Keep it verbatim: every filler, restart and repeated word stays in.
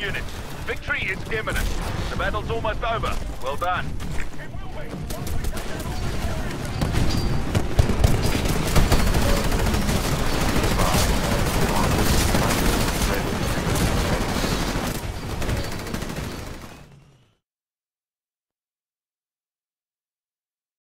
Units. Victory is imminent. The battle's almost over. Well done. It will be.